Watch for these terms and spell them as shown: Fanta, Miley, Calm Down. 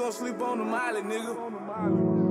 gon' sleep on the Miley, nigga.